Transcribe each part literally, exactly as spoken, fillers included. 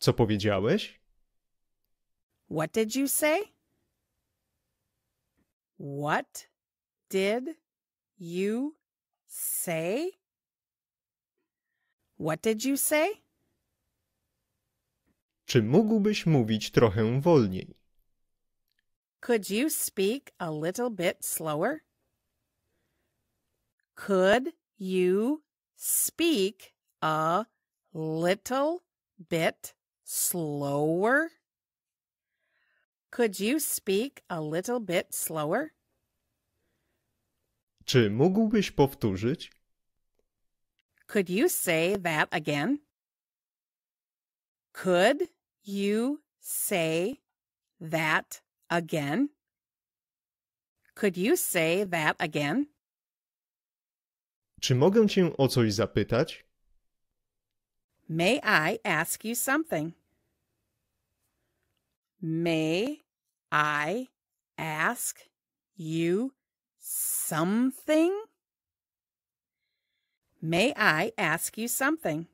Co powiedziałeś? What did you say? What did you say? What did you say? Czy mógłbyś mówić trochę wolniej? Could you speak a little bit slower? Could you speak a little bit slower? Could you speak a little bit slower? Czy mógłbyś powtórzyć? Could you say that again? Could you say that again? Could you say that again? Czy mogę cię o coś zapytać? May I ask you something? May I ask you something? May I ask you something?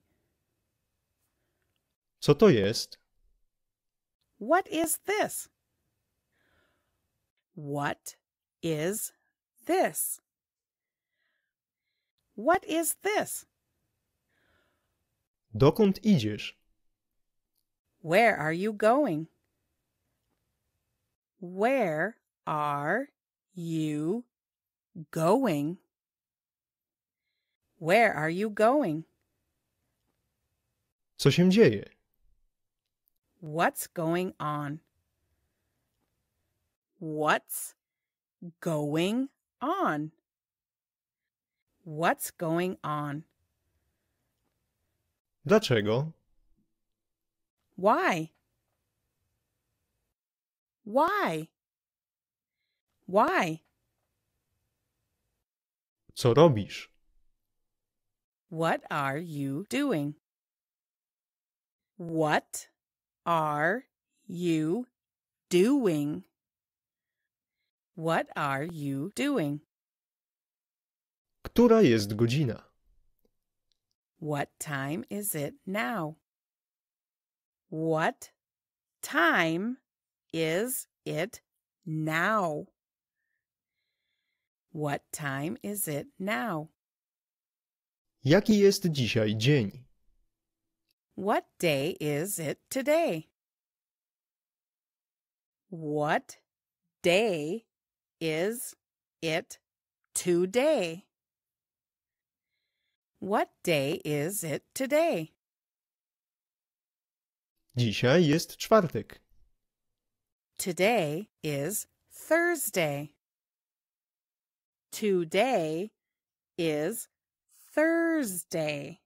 Co to jest? What is this? What is this? What is this? Dokąd idziesz? Where are you going? Where are you going? Where are you going? Co się dzieje? What's going on? What's going on? What's going on? Dlaczego? Why? Why? Why? Co robisz? What are you doing? What are you doing? What are you doing? Która jest godzina? What time is it now? What time is it now? What time is it now? Jaki jest dzisiaj dzień? What day is it today? What day is it today? What day is it today? Dzisiaj jest czwartek. Today is Thursday. Today is Thursday.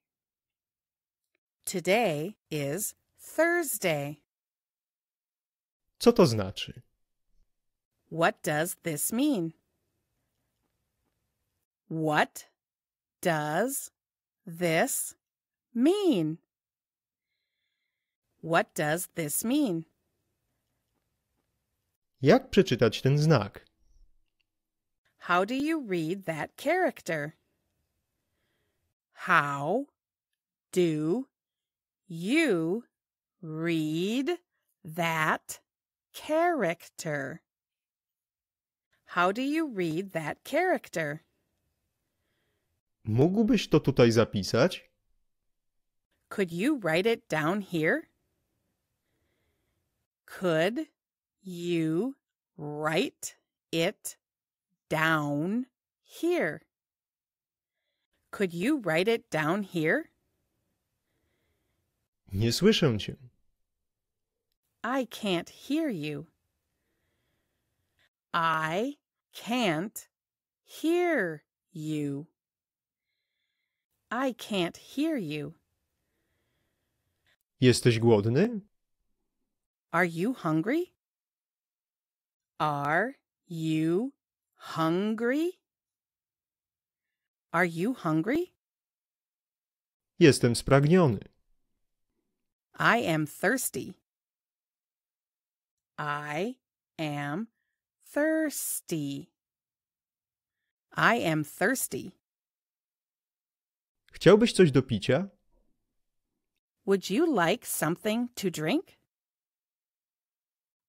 Today is Thursday. Co to znaczy? What does this mean? What does this mean? What does this mean? Jak przeczytać ten znak? How do you read that character? How do you read that character? How do you read that character? Mógłbyś to tutaj zapisać? Could you write it down here? Could you write it down here? Could you write it down here? Nie słyszę cię. I can't hear you. I can't hear you. I can't hear you. Jesteś głodny? Are you hungry? Are you hungry? Are you hungry? Jestem spragniony. I am thirsty. I am thirsty. I am thirsty. Chciałbyś coś do picia? Would you like something to drink?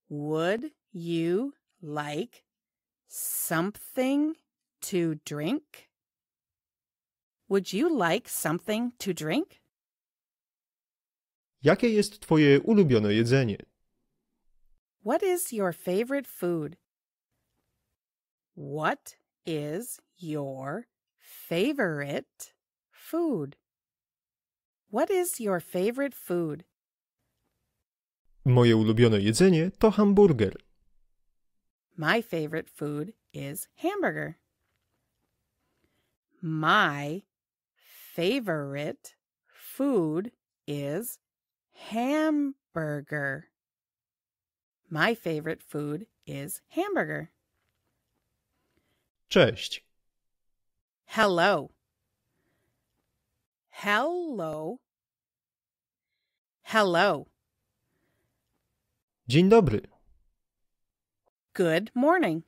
Would you like something to drink? Would you like something to drink? Jakie jest twoje ulubione jedzenie? What is your favorite food? What is your favorite food? What is your favorite food? Moje ulubione jedzenie to hamburger. My favorite food is hamburger. My favorite food is hamburger. My favorite food is hamburger. Cześć. Hello. Hello. Hello. Dzień dobry. Good morning.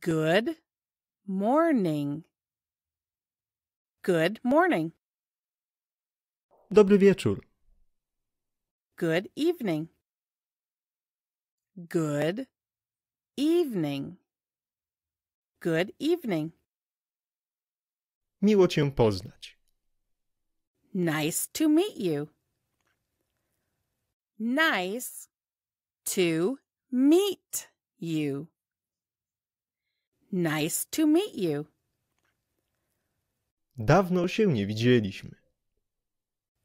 Good morning. Good morning. Dobry wieczór. Good evening. Good evening. Good evening. Miło cię poznać. Nice to meet you. Nice to meet you. Nice to meet you. Dawno się nie widzieliśmy.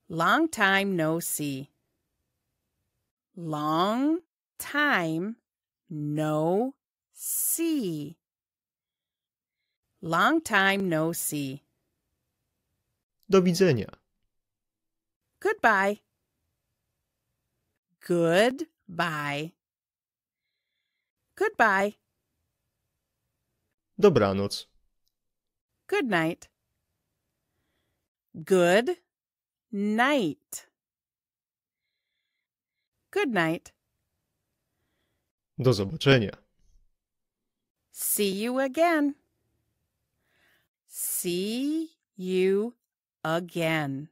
Long time no see. Long time no see. Long time no see. Do widzenia. Goodbye. Goodbye. Goodbye. Dobranoc. Good night. Good night. Good night. Do zobaczenia. See you again. See you again.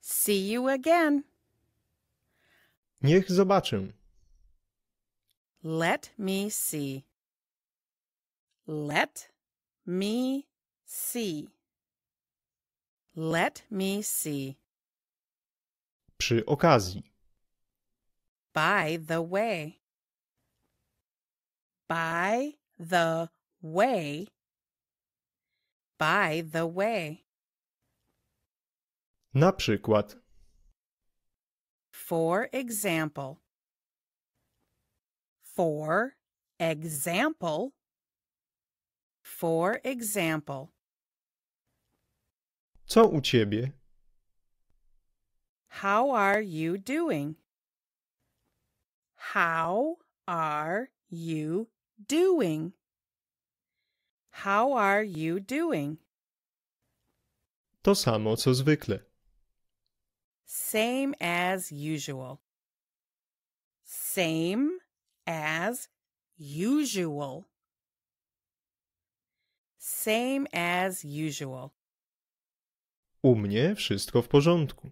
See you again. Niech zobaczę. Let me see. Let me see. Let me see. Przy okazji. By the way. By the way. By the way. Na przykład. For example. For example. For example. Co u ciebie? How are you doing? How are you doing? How are you doing? To samo co zwykle. Same as usual. Same as usual. Same as usual. U mnie wszystko w porządku.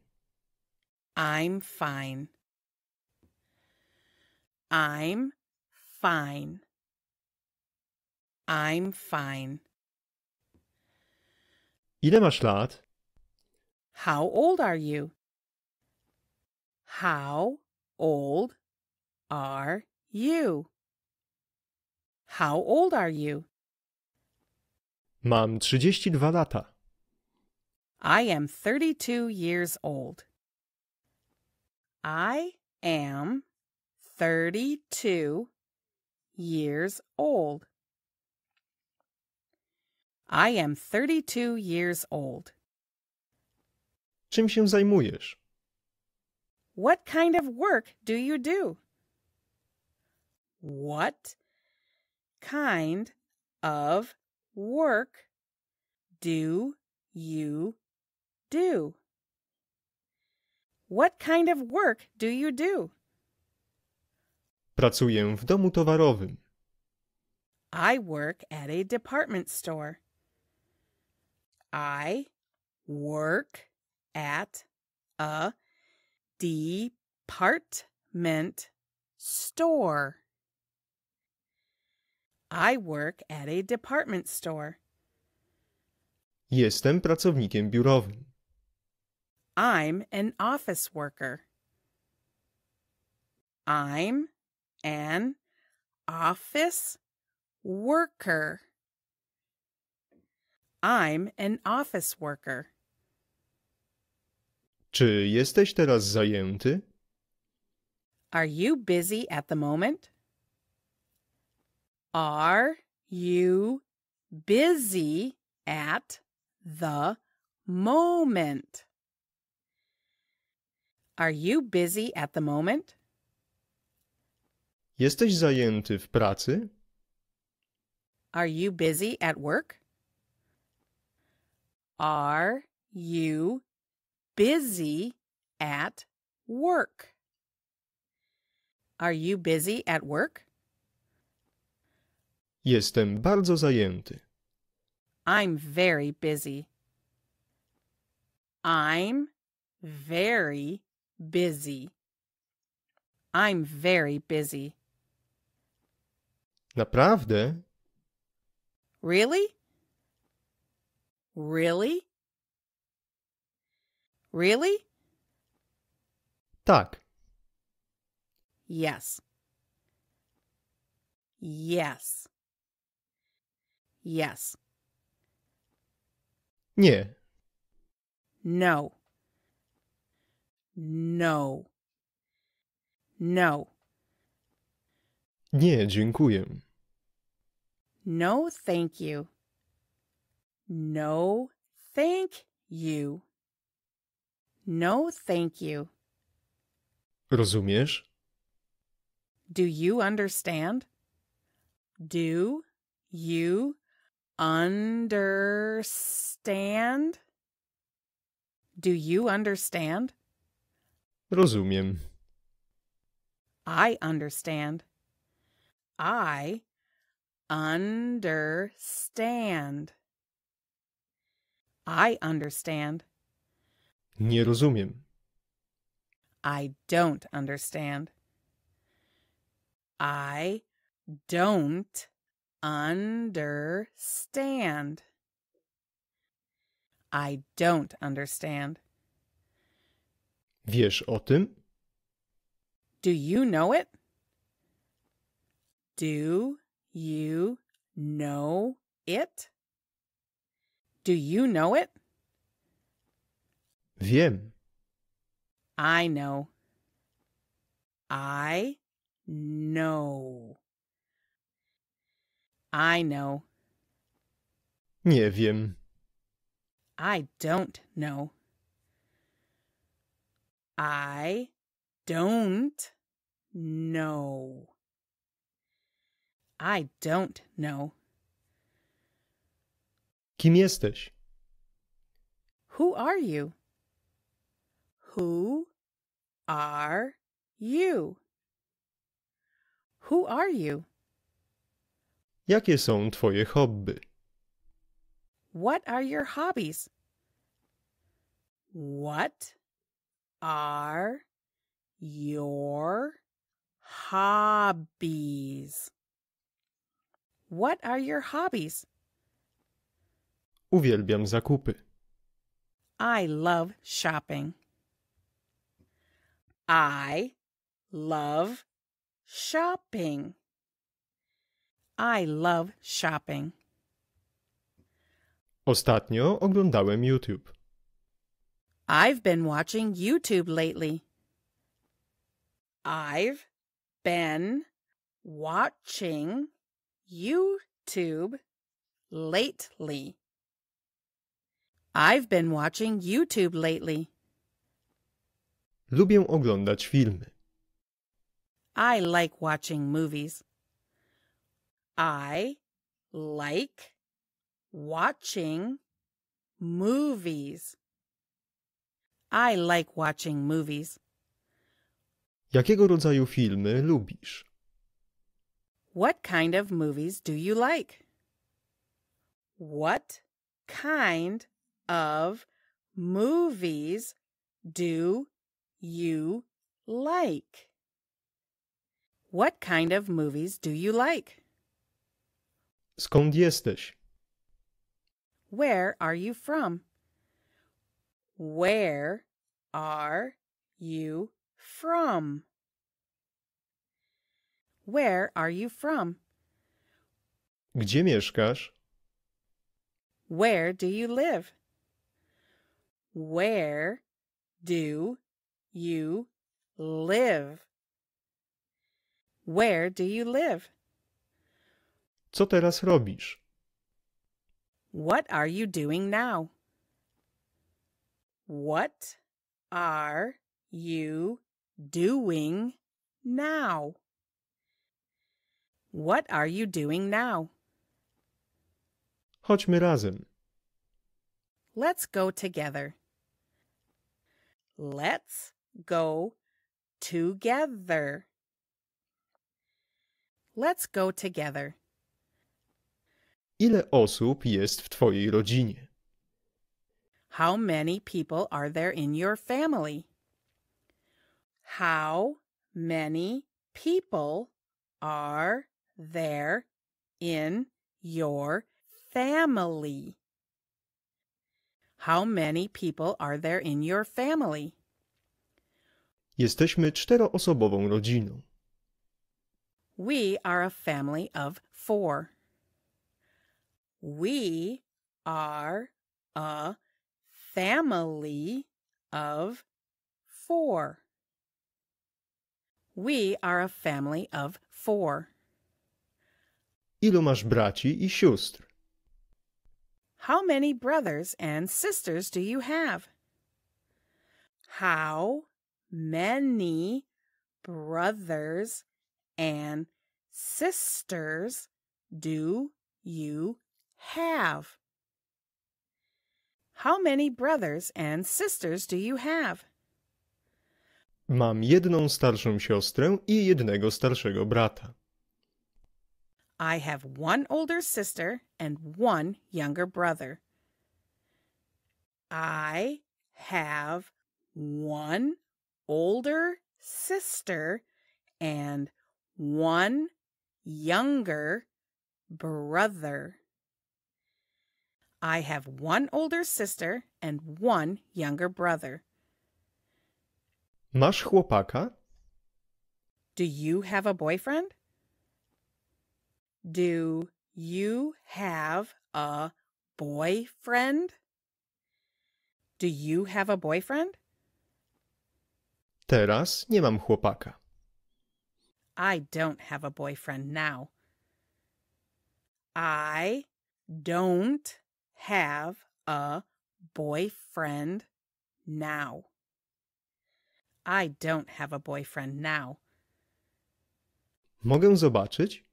I'm fine. I'm fine. I'm fine. Ile masz lat? How old are you? How old are you? How old are you? Mam trzydzieści dwa lata. I am thirty-two years old. I am thirty-two years old. I am thirty-two years old. Czym się zajmujesz? What kind of work do you do? What kind of work do you do? What kind of work do you do? Pracuję w domu towarowym. I work at a department store. I work at a department store. I work at a department store. Jestem pracownikiem biurowym. I'm an office worker. I'm an office worker. I'm an office worker. Czy jesteś teraz zajęty? Are you busy at the moment? Are you busy at the moment? Are you busy at the moment? Jesteś zajęty w pracy? Are you busy at work? Are you busy at work? Are you busy at work? Jestem bardzo zajęty. I'm very busy. I'm very busy. I'm very busy. Naprawdę? Really? Really? Really? Tak. Yes. Yes. Yes. Nie. No. No. No. Nie, dziękuję. No, thank you. No, thank you. No, thank you. Rozumiesz? Do you understand? Do you understand? Do you understand? Rozumiem. I understand. I understand. I understand. Nie rozumiem. I don't understand. I don't understand. I don't understand. Wiesz o tym? Do you know it? Do you know it? Do you know it? Wiem. I know. I know. I know. Nie wiem. I don't know. I don't know. I don't know. Kim jesteś? Who are you? Who are you? Who are you? Jakie są twoje hobby? What are your hobbies? What are your hobbies? What are your hobbies? Uwielbiam zakupy. I love shopping. I love shopping. I love shopping. Ostatnio oglądałem YouTube. I've been watching YouTube lately. I've been watching YouTube lately. I've been watching YouTube lately. Lubię oglądać filmy. I like watching movies. I like watching movies. I like watching movies. Jakiego rodzaju filmy lubisz? What kind of movies do you like? What kind of movies do you like? What kind of movies do you like? Skąd jesteś? Where are you from? Where are you from? Where are you from? Gdzie mieszkasz? Where do you live? Where do you live? Where do you live? Co teraz robisz? What are you doing now? What are you doing now? What are you doing now? Chodźmy razem. Let's go together. Let's go together. Let's go together. Ile osób jest w twojej rodzinie? How many people are there in your family? How many people are there in your family? How many people are there in your family? Jesteśmy czteroosobową rodziną. We are a family of four. We are a family of four. We are a family of four. Ilu masz braci I sióstr? How many brothers and sisters do you have? How many brothers and sisters do you have? How many brothers and sisters do you have? Mam jedną starszą siostrę I jednego starszego brata. I have one older sister and one younger brother. I have one older sister and one younger brother. I have one older sister and one younger brother. Masz chłopaka? Do you have a boyfriend? Do you have a boyfriend? Do you have a boyfriend? Teraz nie mam chłopaka. I don't have a boyfriend now. I don't have a boyfriend now. I don't have a boyfriend now. Mogę zobaczyć?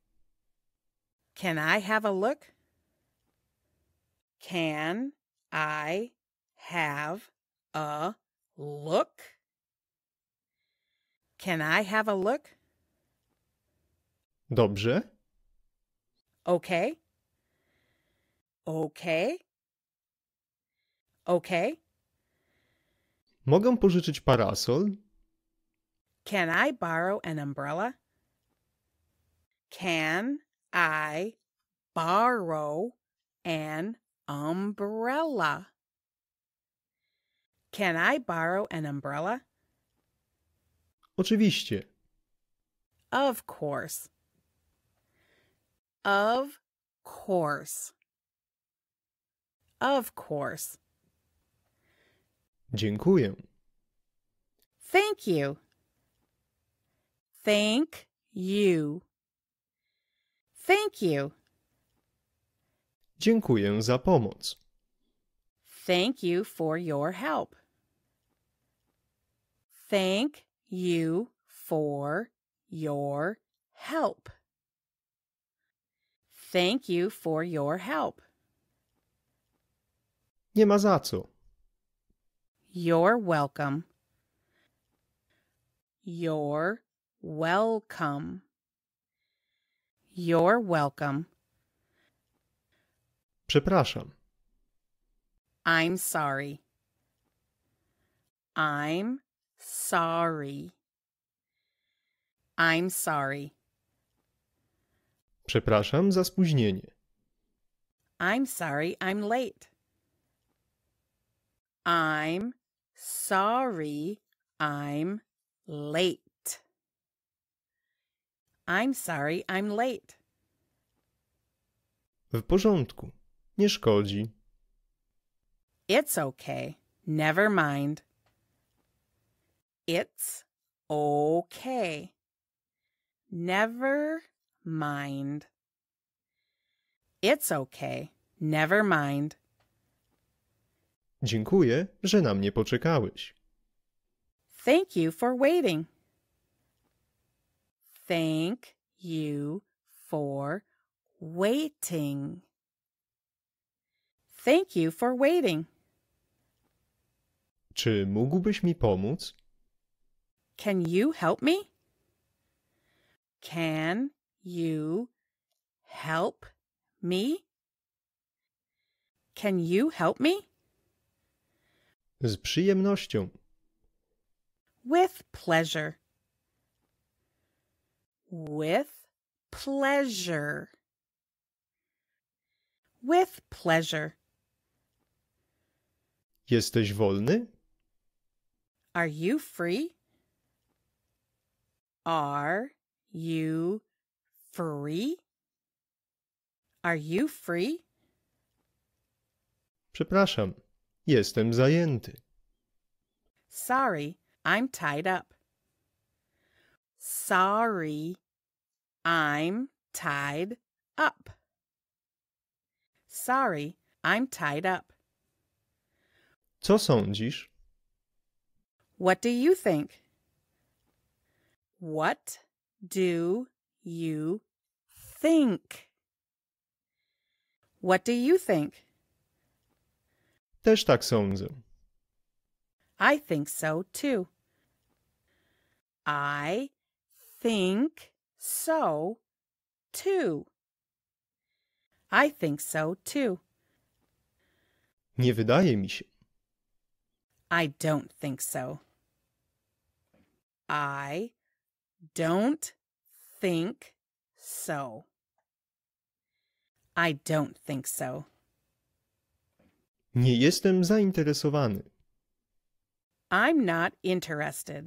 Can I have a look? Can I have a look? Can I have a look? Dobrze. Okay. Okay. Okay. Mogę pożyczyć parasol? Can I borrow an umbrella? Can I borrow an umbrella? Can I borrow an umbrella? Oczywiście. Of course. Of course. Of course. Dziękuję. Thank you. Thank you. Thank you. Dziękuję za pomoc. Thank you for your help. Thank you for your help. Thank you for your help. Nie ma za co. You're welcome. You're welcome. You're welcome. Przepraszam. I'm sorry. I'm sorry. I'm sorry. Przepraszam za spóźnienie. I'm sorry, I'm late. I'm sorry, I'm late. I'm sorry, I'm late. W porządku. Nie szkodzi. It's okay. Never mind. It's okay. Never mind. It's okay. Never mind. Dziękuję, że na mnie poczekałeś. Thank you for waiting. Thank you for waiting. Thank you for waiting. Czy mógłbyś mi pomóc? Can you help me? Can you help me? Can you help me? Z przyjemnością. With pleasure. With pleasure. With pleasure. Jesteś wolny? Are you free? Are you free? Are you free? Przepraszam, jestem zajęty. Sorry, I'm tied up. Sorry, I'm tied up. Sorry, I'm tied up. Co sądzisz? What do you think? What do you think? What do you think? Też tak sądzę. I think so too. I think so too. I think so too. Nie wydaje mi się. I don't think so. I don't think so. I don't think so. Nie jestem zainteresowany. I'm not interested.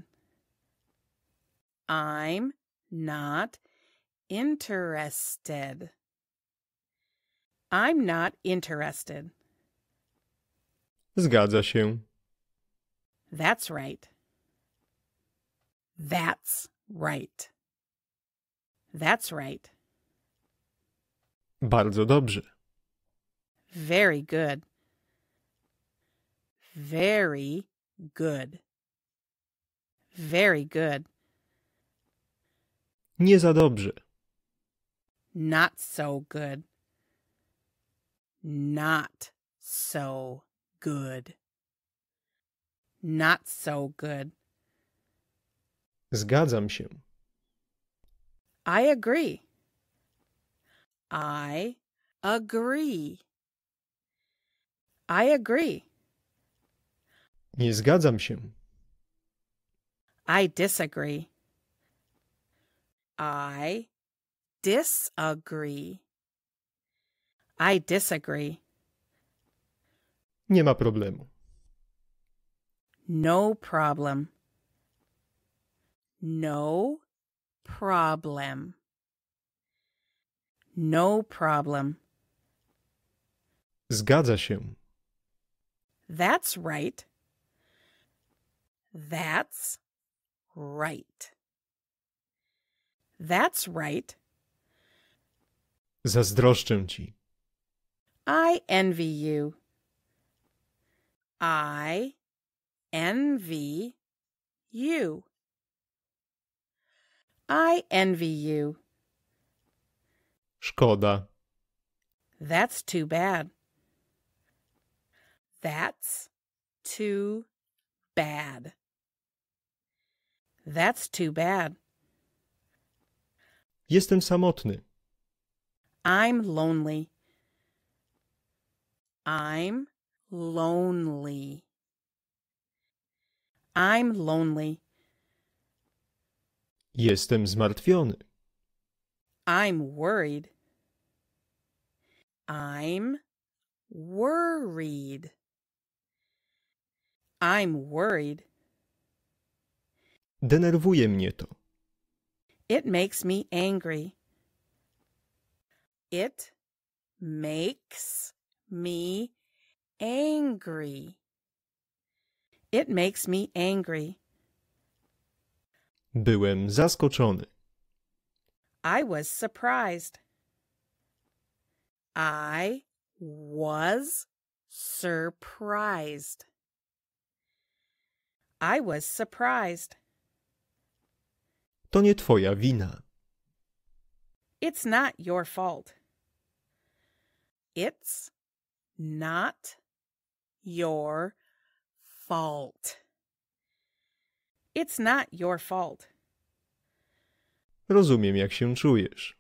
I'm not interested. I'm not interested. Zgadza się. That's right. That's right. That's right. Bardzo dobrze. Very good. Very good. Very good. Nie za dobrze. Not so good. Not so good. Not so good. Zgadzam się. I agree. I agree. I agree. Nie zgadzam się. I disagree. I disagree. I disagree. Nie ma problemu. No problem. No problem. No problem. Zgadza się. That's right. That's right. That's right. Zazdroszczę ci. I envy you. I envy you. I envy you. Szkoda. That's too bad. That's too bad. That's too bad. Jestem samotny. I'm lonely. I'm lonely. I'm lonely. Jestem zmartwiony. I'm worried. I'm worried. I'm worried. Denerwuje mnie to. It makes me angry. It makes me angry. It makes me angry. Byłem zaskoczony. I was surprised. I was surprised. I was surprised. To nie twoja wina. It's not your fault. It's not your fault. It's not your fault. Rozumiem, jak się czujesz.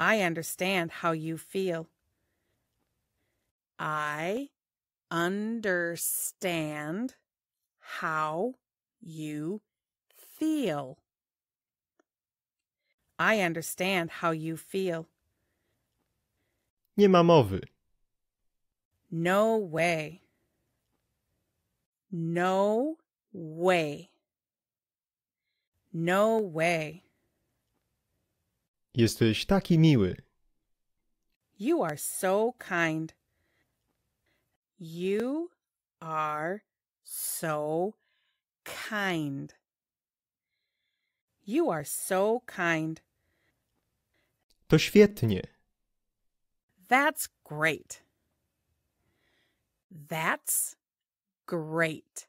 I understand how you feel. I understand how you feel. I understand how you feel. Nie ma mowy. No way. No way. No way. Jesteś taki miły. You are so kind. You are so kind. You are so kind. To świetnie. That's great. That's great.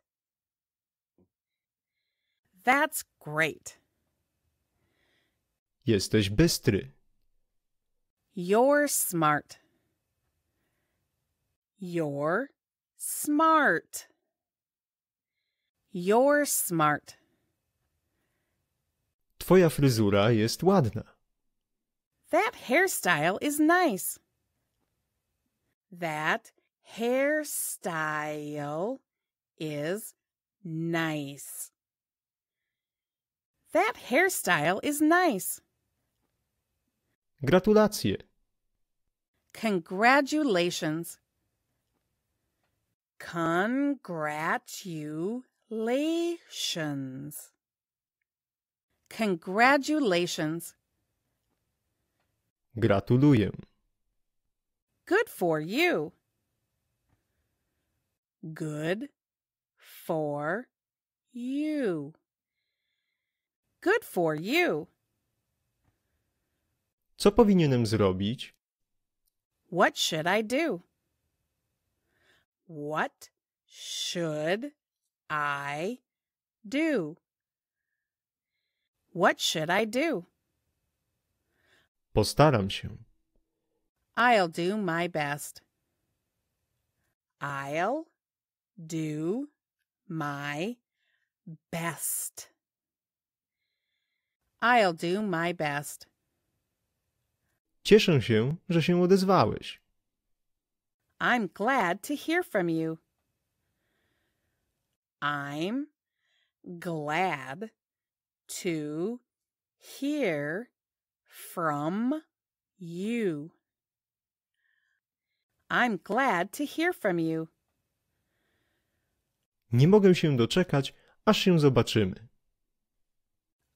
That's great. Jesteś bystry. You're smart. You're smart. You're smart. Twoja fryzura jest ładna. That hairstyle is nice. That hairstyle is nice. That hairstyle is nice. Gratulacje. Congratulations. Congratulations. Congratulations. Gratuluję. Good for you. Good for you. Good for you. Co powinienem zrobić? What should I do? What should I do? What should I do? Postaram się. I'll do my best. I'll do my best. I'll do my best. Cieszę się, że się odezwałeś. I'm glad to hear from you. I'm glad to hear from you. I'm glad to hear from you. Nie mogę się doczekać, aż się zobaczymy.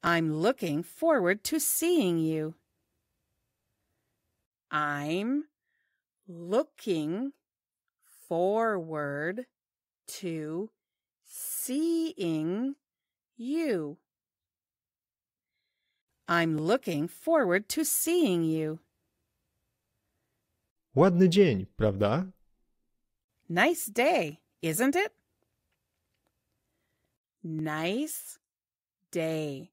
I'm looking forward to seeing you. I'm looking forward to seeing you. I'm looking forward to seeing you. Ładny dzień, prawda? Nice day, isn't it? Nice day,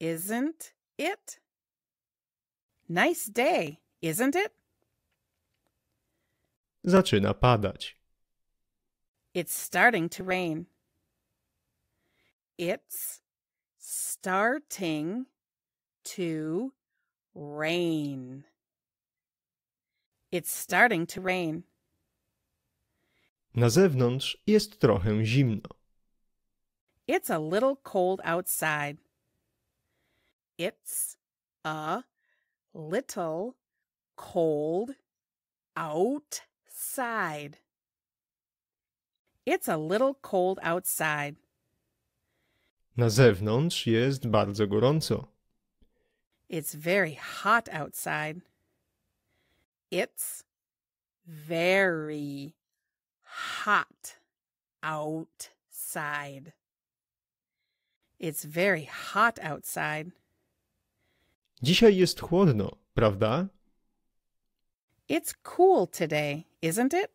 isn't it? Nice day, isn't it? Zaczyna padać. It's starting to rain. It's starting to rain. It's starting to rain. Na zewnątrz jest trochę zimno. It's a little cold outside. It's a little cold outside. It's a little cold outside. Na zewnątrz jest bardzo gorąco. It's very hot outside. It's very hot outside. It's very hot outside. Dzisiaj jest chłodno, prawda? It's cool today, isn't it?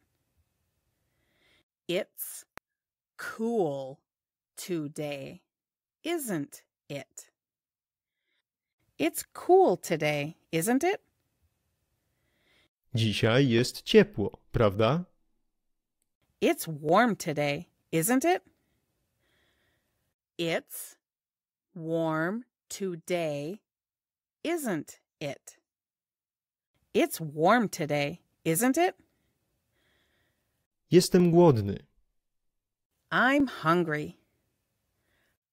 It's cool today, isn't it? It's cool today, isn't it? Dzisiaj jest ciepło, prawda? It's warm today, isn't it? It's warm today, isn't it? It's warm today, isn't it? Jestem głodny. I'm hungry.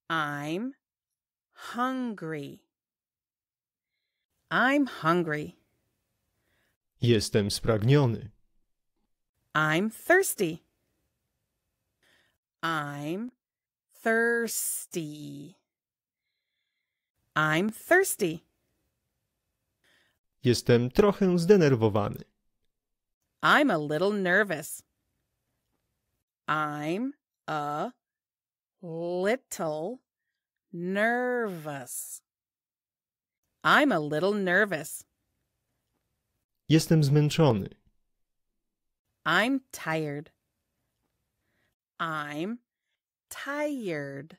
I'm hungry. I'm hungry. Jestem spragniony. I'm thirsty. I'm thirsty. I'm thirsty. Jestem trochę zdenerwowany. I'm a little nervous. I'm a little nervous. I'm a little nervous. Jestem zmęczony. I'm tired. I'm tired.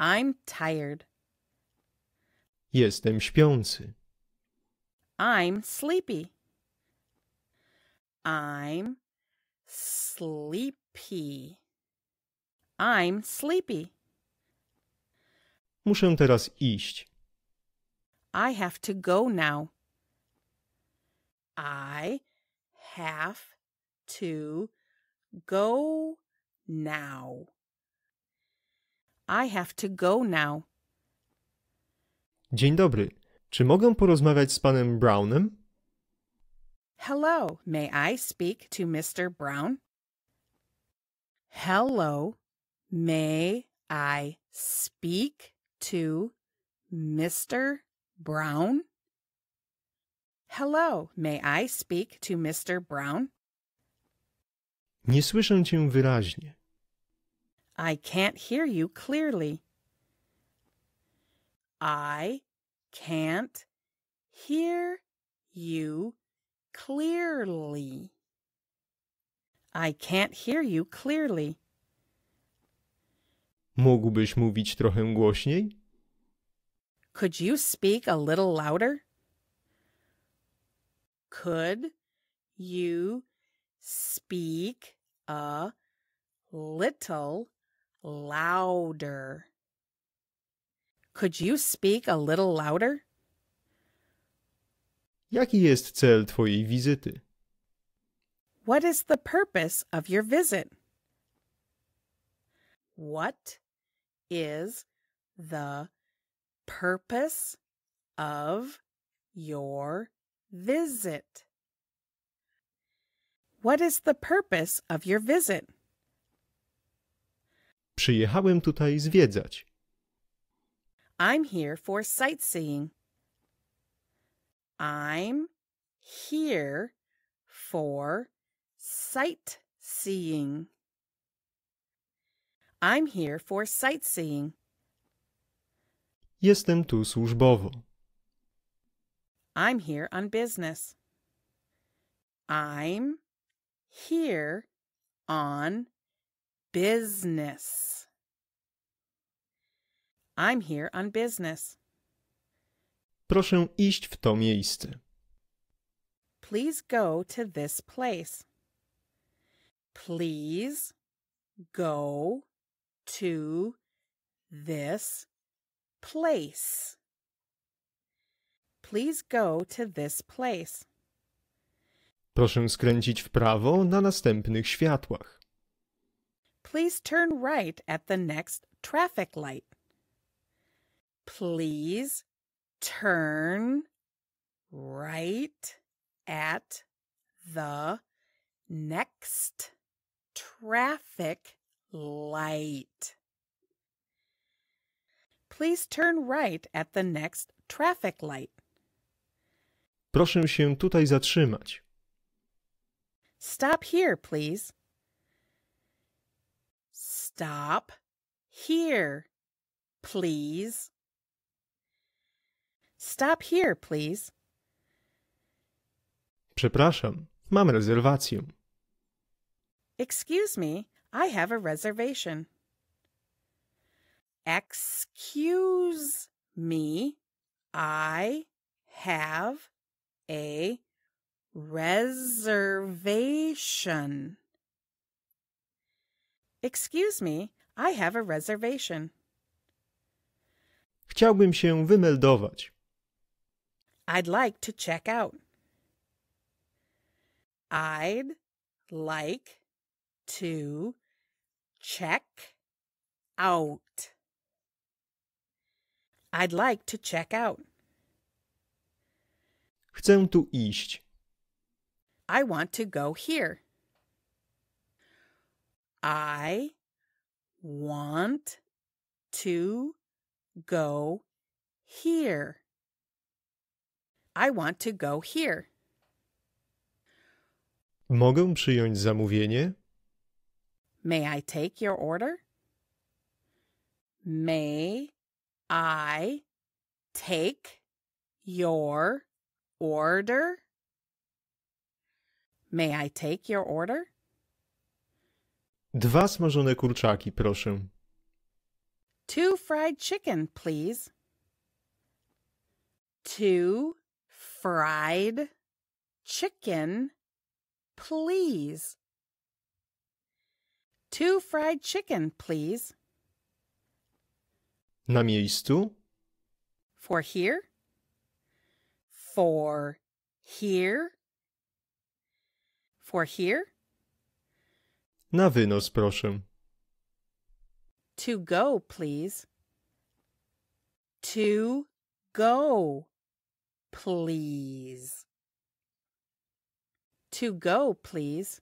I'm tired. Jestem śpiący. I'm sleepy. I'm sleepy. I'm sleepy. Muszę teraz iść. I have to go now. I have to go now. I have to go now. Dzień dobry. Czy mogę porozmawiać z panem Brownem? Hello, may I speak to Mister Brown? Hello, may I speak to Mister Brown? Hello, may I speak to Mister Brown? Nie słyszę cię wyraźnie. I can't hear you clearly. I can't hear you clearly. I can't hear you clearly. Mógłbyś mówić trochę głośniej? Could you speak a little louder? Could you speak a little louder? Could you speak a little louder? Jaki jest cel twojej wizyty? What is the purpose of your visit? What is the purpose of your visit? What is the purpose of your visit? Przyjechałem tutaj zwiedzać. I'm here for sightseeing. I'm here for sightseeing. I'm here for sightseeing. Jestem tu służbowo. I'm here on business. I'm here on business. I'm here on business. Proszę iść w to miejsce. Please go to this place. Please go to this place. Please go to this place. Proszę skręcić w prawo na następnych światłach. Please turn right at the next traffic light. Please turn right at the next traffic light. Please turn right at the next traffic light. Proszę się tutaj zatrzymać. Stop here, please. Stop here, please. Stop here, please. Przepraszam, mam rezerwację. Excuse me, I have a reservation. Excuse me, I have a reservation. Excuse me, I have a reservation. Chciałbym się wymeldować. I'd like to check out. I'd like to check out. I'd like to check out. Chcę tu iść. I want to go here. I want to go here. I want to go here. Mogę przyjąć zamówienie? May I take your order? May I take your order? May I take your order? Dwa smażone kurczaki, proszę. Two fried chicken, please. Two fried chicken, please. Two fried chicken, please. Na miejscu? For here? For here? For here? Na wynos, proszę. To go, please. To go, please. To go, please.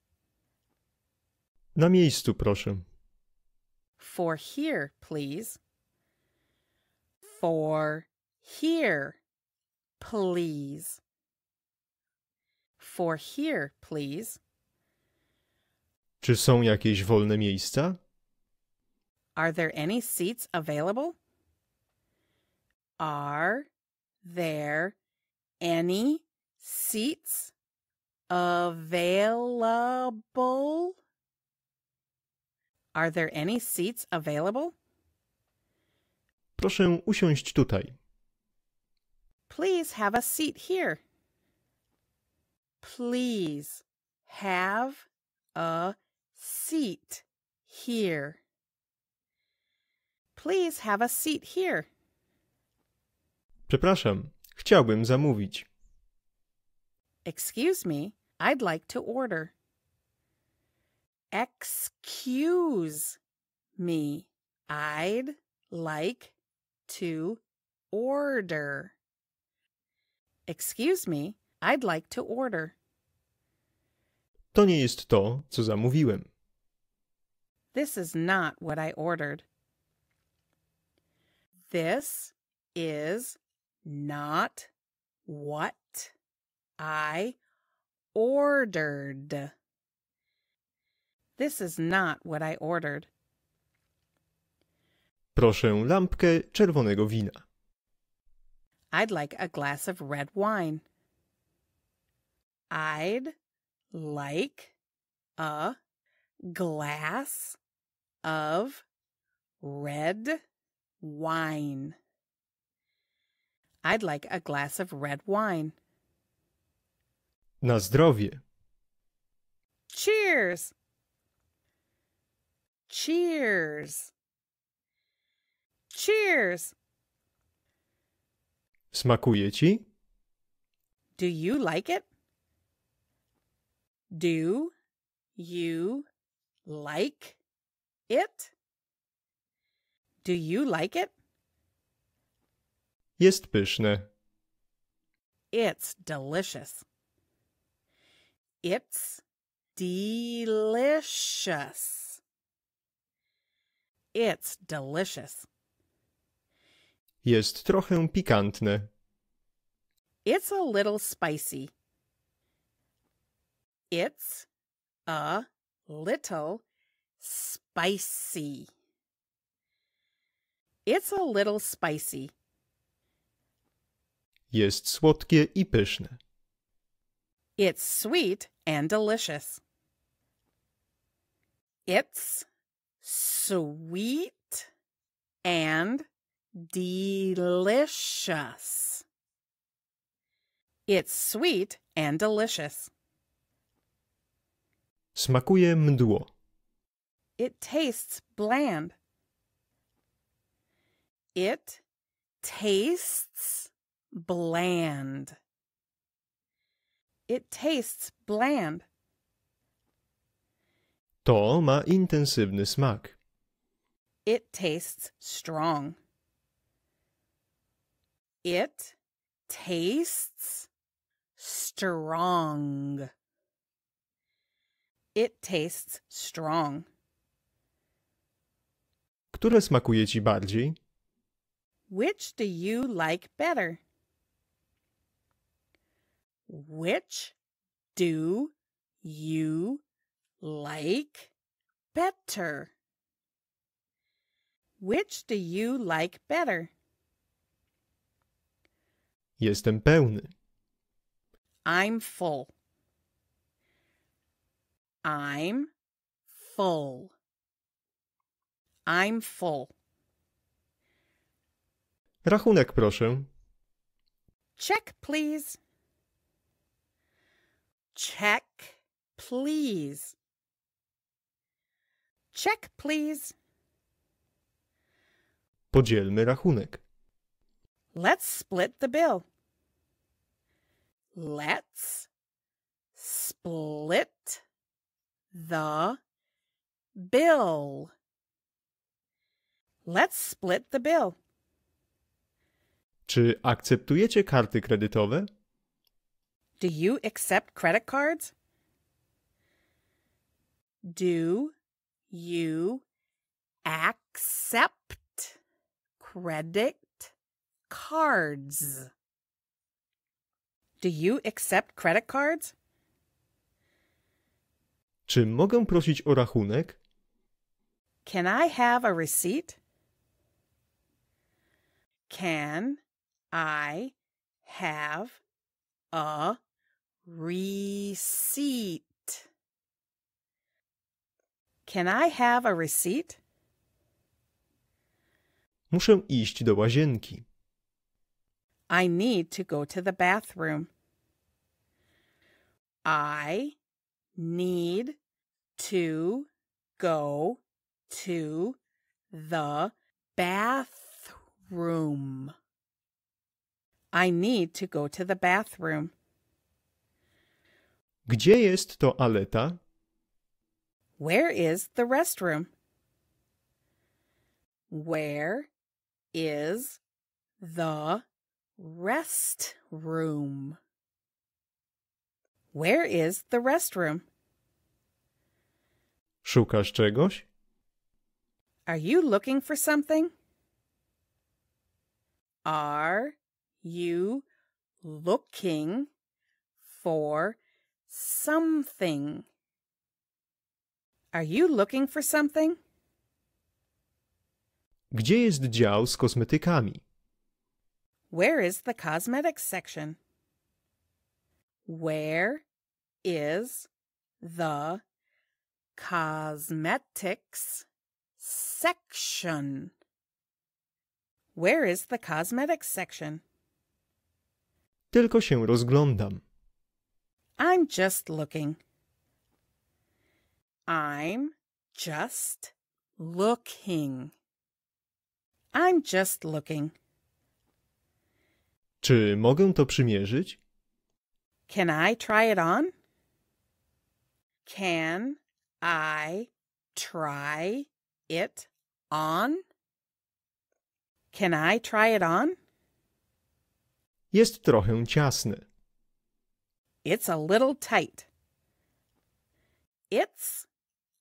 Na miejscu, proszę. For here, please. For here, please. For here, please. Czy są jakieś wolne miejsca? Are there any seats available? Are there any seats available? Are there any seats available? Proszę usiąść tutaj. Please have a seat here. Please have a seat here. Please have a seat here. Przepraszam, chciałbym zamówić. Excuse me, I'd like to order. Excuse me, I'd like to order. Excuse me, I'd like to order. To nie jest to, co zamówiłem. This is not what I ordered. This is not what I ordered. This is not what I ordered. Proszę lampkę czerwonego wina. I'd like a glass of red wine. I'd like a glass of red wine. I'd like a glass of red wine. Na zdrowie. Cheers. Cheers. Cheers. Smakuje ci? Do you like it? Do you like It? Do you like it? Jest pyszne. It's delicious. It's delicious. It's delicious. Jest trochę pikantne. It's a little spicy. It's a little spicy. It's a little spicy. Jest słodkie I pyszne. It's sweet and delicious. It's sweet and delicious. It's sweet and delicious. Smakuje mdło. It tastes bland. It tastes bland. It tastes bland. To ma intensywny smak. It tastes strong. It tastes strong. It tastes strong. Które smakuje ci bardziej? Which do you like better? Which do you like better? Which do you like better? Jestem pełny. I'm full. I'm full. I'm full. Rachunek, proszę. Check, please. Check, please. Check, please. Podzielmy rachunek. Let's split the bill. Let's split the bill. Let's split the bill. Czy akceptujecie karty kredytowe? Do you accept credit cards? Do you accept credit cards? Do you accept credit cards? Czy mogę prosić o rachunek? Can I have a receipt? Can I have a receipt? Can I have a receipt? Muszę iść do łazienki. I need to go to the bathroom. I need to go to the bathroom. I need to go to the bathroom. Gdzie jest toaleta? Where is the restroom? Where is the restroom? Where is the restroom? Szukasz czegoś? Are you looking for something? Are you looking for something? Are you looking for something? Gdzie jest dział z kosmetykami? Where is the cosmetics section? Where is the cosmetics section? Where is the cosmetics section? Tylko się rozglądam. I'm just looking. I'm just looking. I'm just looking. Czy mogę to przymierzyć? Can I try it on? Can I try it on? Can I try it on? Jest trochę ciasny. It's a little tight. It's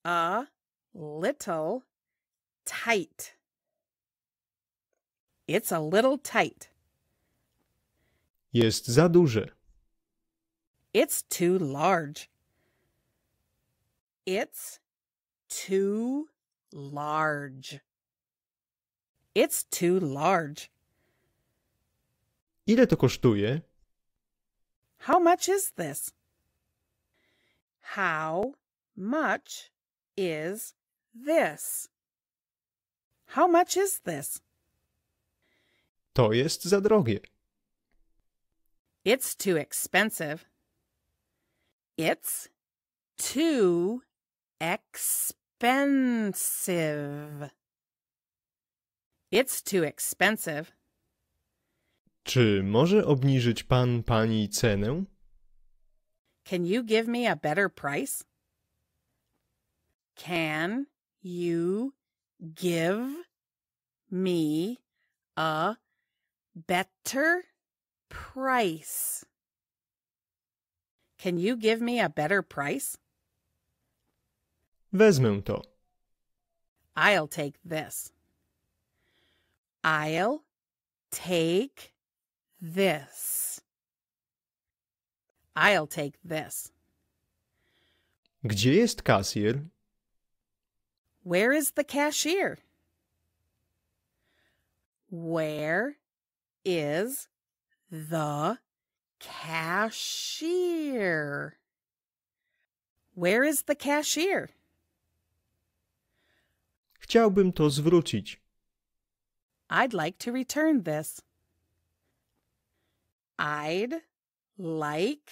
a little tight. It's a little tight. Jest za duży. It's too large. It's too large. It's too large. Ile to kosztuje? How much is this? How much is this? How much is this? To jest za drogie. It's too expensive. It's too expensive. It's too expensive. Czy może obniżyć pan pani cenę? Can you give me a better price? Can you give me a better price? Can you give me a better price? Wezmę to. I'll take this. I'll take this. I'll take this. Gdzie jest kasjer? Where is the cashier? Where is the cashier? Where is the cashier? Chciałbym to zwrócić. I'd like to return this. I'd like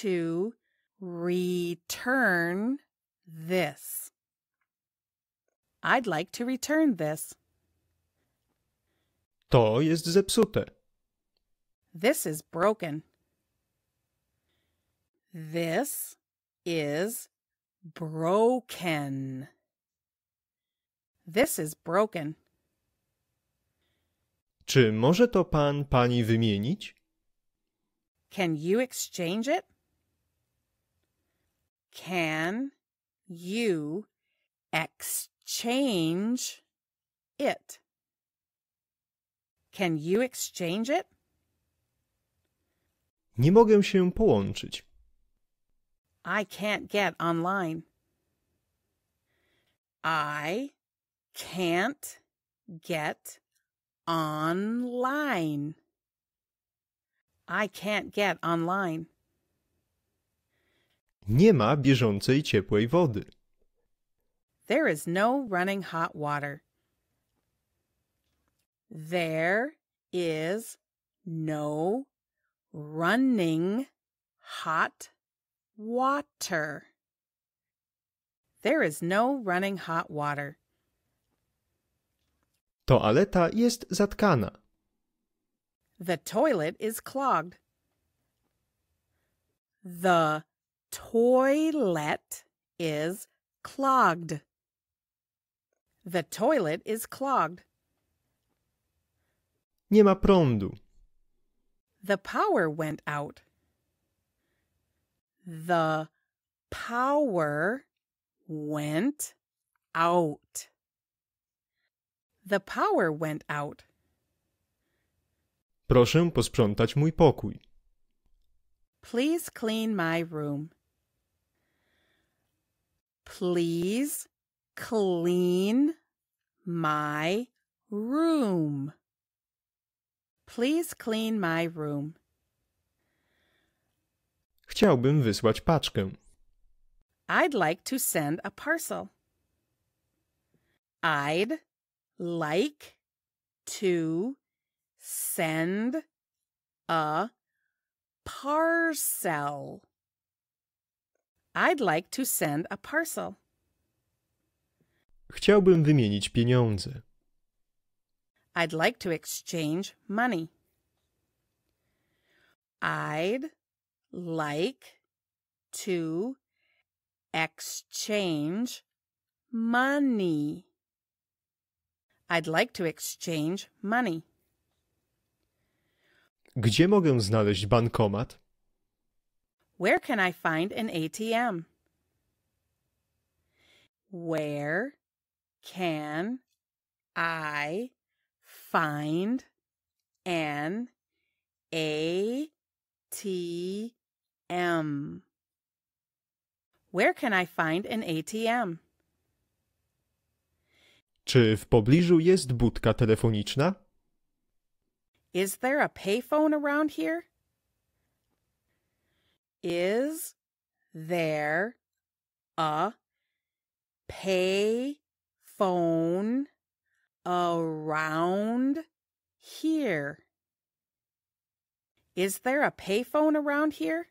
to return this. I'd like to return this. To jest zepsute. This is broken. This is broken. This is broken. Czy może to pan pani wymienić? Can you exchange it? Can you exchange it? Can you exchange it? Nie mogę się połączyć. I can't get online. I can't get online. I can't get online. Nie ma bieżącej ciepłej wody. There is no running hot water. There is no running hot water. There is no running hot water. Toaleta jest zatkana. The toilet is clogged. The toilet is clogged. The toilet is clogged. Nie ma prądu. The power went out. The power went out. The power went out. Proszę posprzątać mój pokój. Please clean my room. Please clean my room. Please clean my room. Chciałbym wysłać paczkę. I'd like to send a parcel. I'd like to send a parcel. I'd like to send a parcel. Chciałbym wymienić pieniądze. I'd like to exchange money. I'd like to exchange money. I'd like to exchange money. Gdzie mogę znaleźć bankomat? Where can I find an A T M? Where can I find an A T M? Where can I find an A T M? Czy w pobliżu jest budka telefoniczna? Is there a payphone around here? Is there a payphone around here? Is there a payphone around here?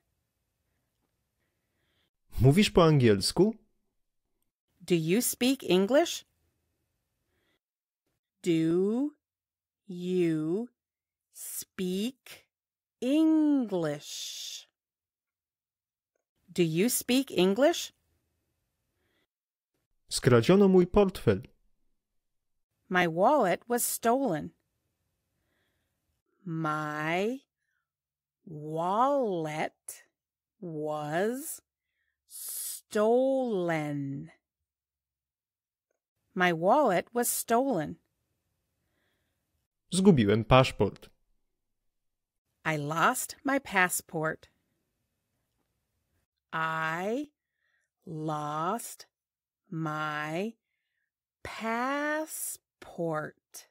Mówisz po angielsku? Do you speak English? Do you speak English? Do you speak English? Skradziono mój portfel. My wallet was stolen. My wallet was stolen. My wallet was stolen. Zgubiłem paszport. I lost my passport. I lost my passport.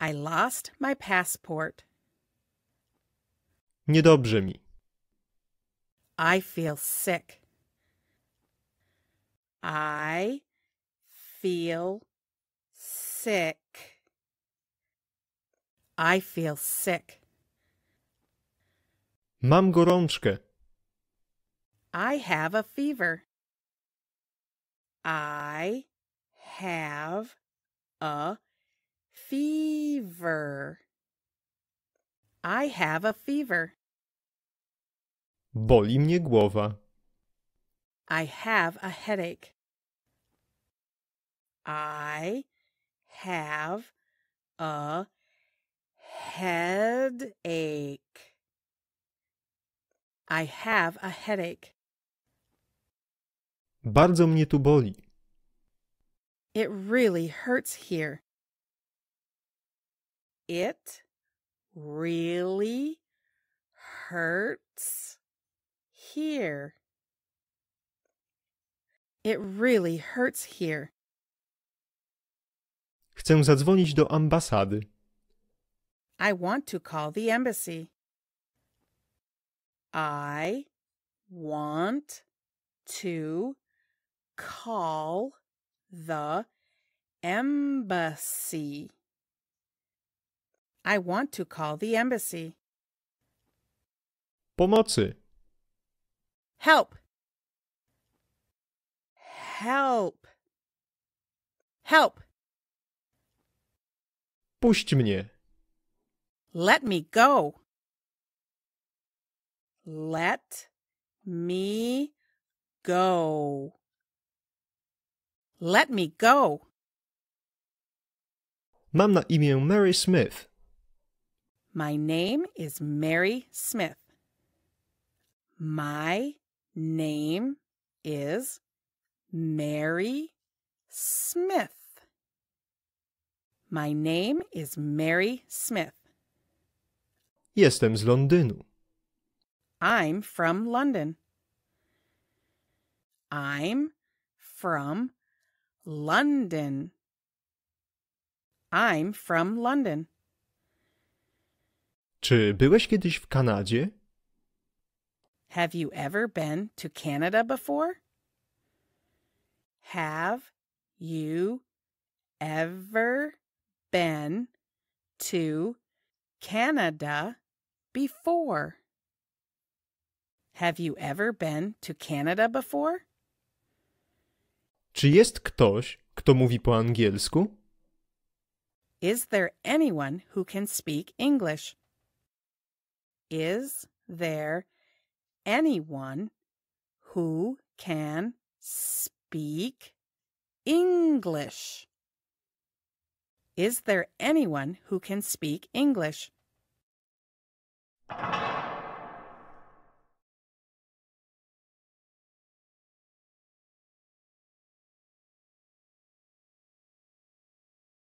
I lost my passport. Niedobrze mi. I feel sick. I feel sick. I feel sick. Mam gorączkę. I have a fever. I have a fever. I have a fever. Boli mnie głowa. I have a headache. I have a headache. I have a headache. Bardzo mnie tu boli. It really hurts here. It really hurts here. It really hurts here. Chcę zadzwonić do ambasady. I want to call the embassy. I want to call the embassy. I want to call the embassy. Pomocy. Help. Help. Help. Puść mnie. Let me go. Let me go. Let me go. Mam na imię Mary Smith. My name is Mary Smith. My name is Mary Smith. My name is Mary Smith. Jestem z Londynu. I'm from London. I'm from London. I'm from London. Czy byłeś kiedyś w Kanadzie? Have you ever been to Canada before? Have you ever been to Canada before? Have you ever been to Canada before? Czy jest ktoś, kto mówi po angielsku? Is there anyone who can speak English? Is there anyone who can speak English? Is there anyone who can speak English?